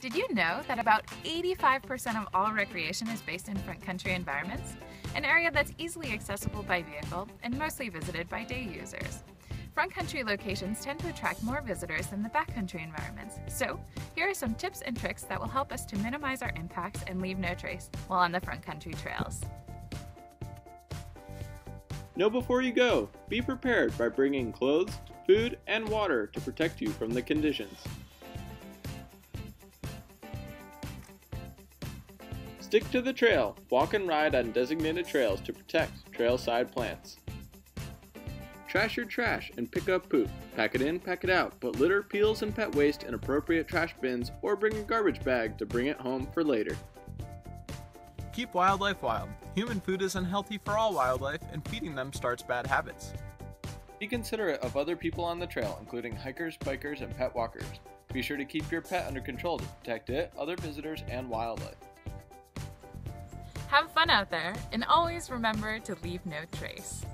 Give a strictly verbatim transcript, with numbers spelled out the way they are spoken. Did you know that about eighty-five percent of all recreation is based in Frontcountry environments? An area that's easily accessible by vehicle and mostly visited by day users. Frontcountry locations tend to attract more visitors than the backcountry environments, so here are some tips and tricks that will help us to minimize our impacts and leave no trace while on the Frontcountry trails. Know before you go, be prepared by bringing clothes, food, and water to protect you from the conditions. Stick to the trail, walk and ride on designated trails to protect trailside plants. Trash your trash and pick up poop. Pack it in, pack it out. Put litter, peels, and pet waste in appropriate trash bins or bring a garbage bag to bring it home for later. Keep wildlife wild. Human food is unhealthy for all wildlife and feeding them starts bad habits. Be considerate of other people on the trail, including hikers, bikers, and pet walkers. Be sure to keep your pet under control to protect it, other visitors, and wildlife. Have fun out there, and always remember to leave no trace.